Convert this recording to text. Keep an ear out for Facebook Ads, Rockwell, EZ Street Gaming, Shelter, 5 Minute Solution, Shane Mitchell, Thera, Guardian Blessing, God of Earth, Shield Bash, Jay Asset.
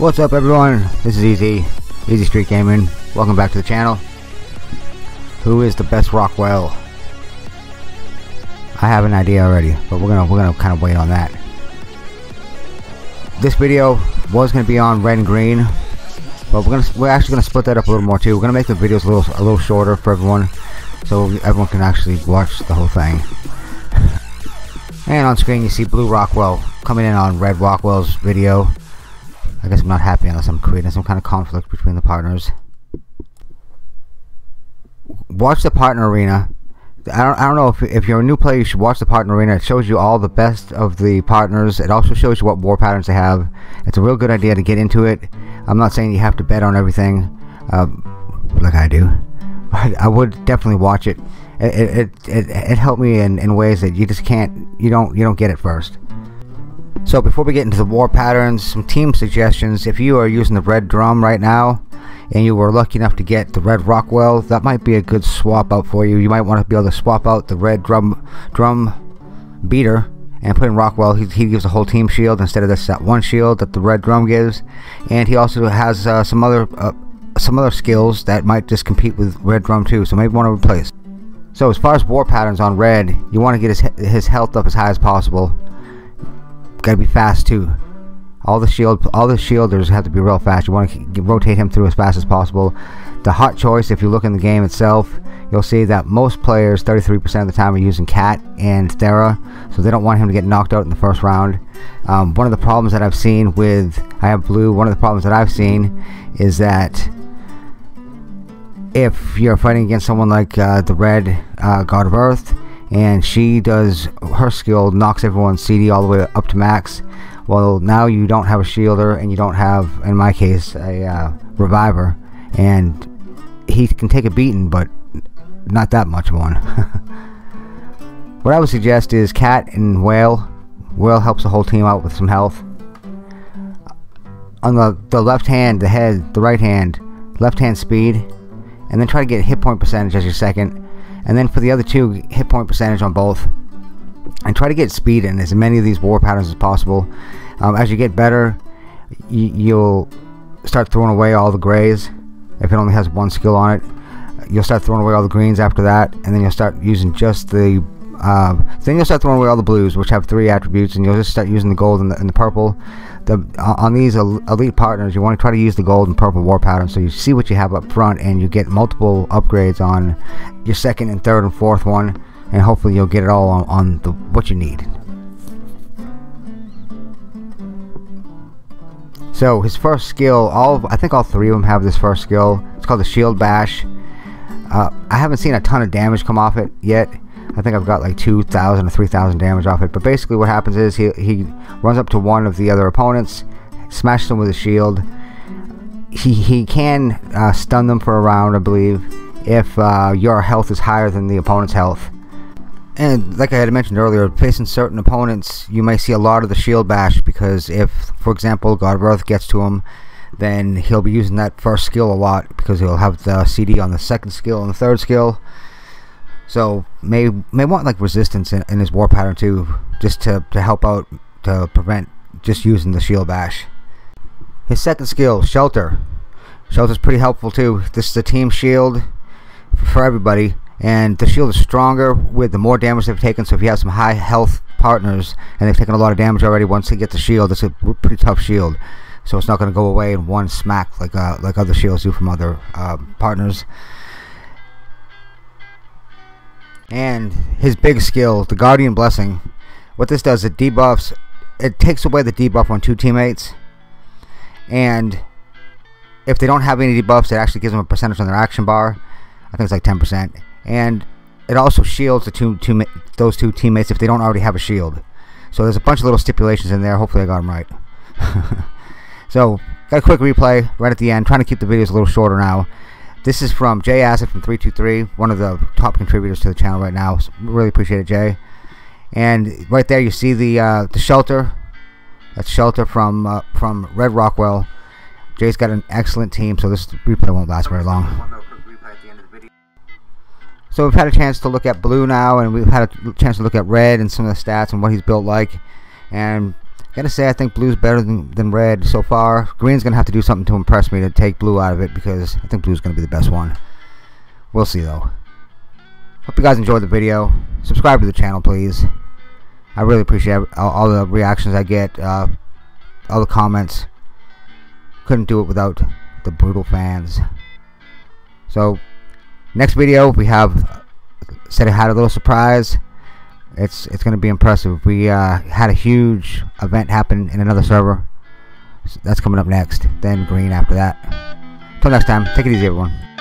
What's up, everyone? This is EZ Street Gaming. Welcome back to the channel. Who is the best Rockwell? I have an idea already, but we're gonna kind of wait on that. This video was gonna be on red and green, but we're actually gonna split that up a little more too. We're gonna make the videos a little shorter for everyone, so everyone can actually watch the whole thing. And on screen you see blue Rockwell coming in on red Rockwell's video. I guess I'm not happy unless I'm creating some kind of conflict between the partners. Watch the partner arena. I don't know if you're a new player, you should watch the partner arena. It shows you all the best of the partners. It also shows you what war patterns they have. It's a real good idea to get into it. I'm not saying you have to bet on everything like I do, but I would definitely watch it. It helped me in ways that you just can't, you don't get it first. So before we get into the war patterns, some team suggestions. If you are using the red drum right now and you were lucky enough to get the red Rockwell, that might be a good swap out for you. You might want to be able to swap out the red drum beater and put in Rockwell. He gives a whole team shield instead of just that one shield that the red drum gives, and he also has some other skills that might just compete with red drum too, so maybe want to replace. So as far as war patterns on red, you want to get his health up as high as possible. Gotta be fast too. All the shielders have to be real fast. You want to rotate him through as fast as possible. The hot choice, if you look in the game itself, you'll see that most players 33% of the time are using Cat and Thera, so they don't want him to get knocked out in the first round. One of the problems that I've seen with is that if you're fighting against someone like the red God of Earth, and she does her skill, knocks everyone's CD all the way up to max, well, now you don't have a shielder and you don't have, in my case, a reviver, and he can take a beating but not that much one. What I would suggest is Cat and Whale. Whale helps the whole team out with some health. On the left hand, the head, the right hand, left hand speed, and then try to get hit point percentage as your second. And then for the other two, hit point percentage on both, and try to get speed in as many of these war patterns as possible. As you get better, you'll start throwing away all the grays. If it only has one skill on it, you'll start throwing away all the greens after that, and then you'll start using just the then you'll start throwing away all the blues, which have three attributes, and you'll just start using the gold and the purple. On these elite partners, you want to try to use the gold and purple war patterns, so you see what you have up front, and you get multiple upgrades on your second and third and fourth one, and hopefully you'll get it all on what you need. So his first skill, I think all three of them have this first skill. It's called the Shield Bash. I haven't seen a ton of damage come off it yet. I think I've got like 2,000 or 3,000 damage off it, but basically what happens is he runs up to one of the other opponents, smashes them with a shield. He can stun them for a round, I believe, if your health is higher than the opponent's health. And like I had mentioned earlier, facing certain opponents, you may see a lot of the Shield Bash, because if, for example, God of Earth gets to him, then he'll be using that first skill a lot, because he'll have the CD on the second skill and the third skill. So may want like resistance in his war pattern too, just to help out, to prevent just using the Shield Bash. His second skill, Shelter. Shelter's pretty helpful too. This is a team shield for everybody, and the shield is stronger with the more damage they've taken. So if you have some high health partners and they've taken a lot of damage already, once they get the shield, it's a pretty tough shield. So it's not going to go away in one smack like other shields do from other partners. And his big skill, the Guardian Blessing. What this does, it debuffs, it takes away the debuff on two teammates, and if they don't have any debuffs, it actually gives them a percentage on their action bar. I think it's like 10%, and it also shields the those two teammates if they don't already have a shield. So there's a bunch of little stipulations in there. Hopefully I got them right. So got a quick replay right at the end, trying to keep the videos a little shorter now. This is from Jay Asset from 323, one of the top contributors to the channel right now. So really appreciate it, Jay. And right there you see the Shelter. That's Shelter from Red Rockwell. Jay's got an excellent team, so this replay won't last very long. So we've had a chance to look at blue now, and we've had a chance to look at red and some of the stats and what he's built like. And Gotta say, I think blue's better than red so far. Green's gonna have to do something to impress me to take blue out of it, because I think blue's gonna be the best one. We'll see though. Hope you guys enjoyed the video. Subscribe to the channel, please. I really appreciate all the reactions I get, all the comments. Couldn't do it without the brutal fans. So next video we have said I had a little surprise. It's gonna be impressive. We had a huge event happen in another server, so that's coming up next, then green after that. Till next time, take it easy everyone.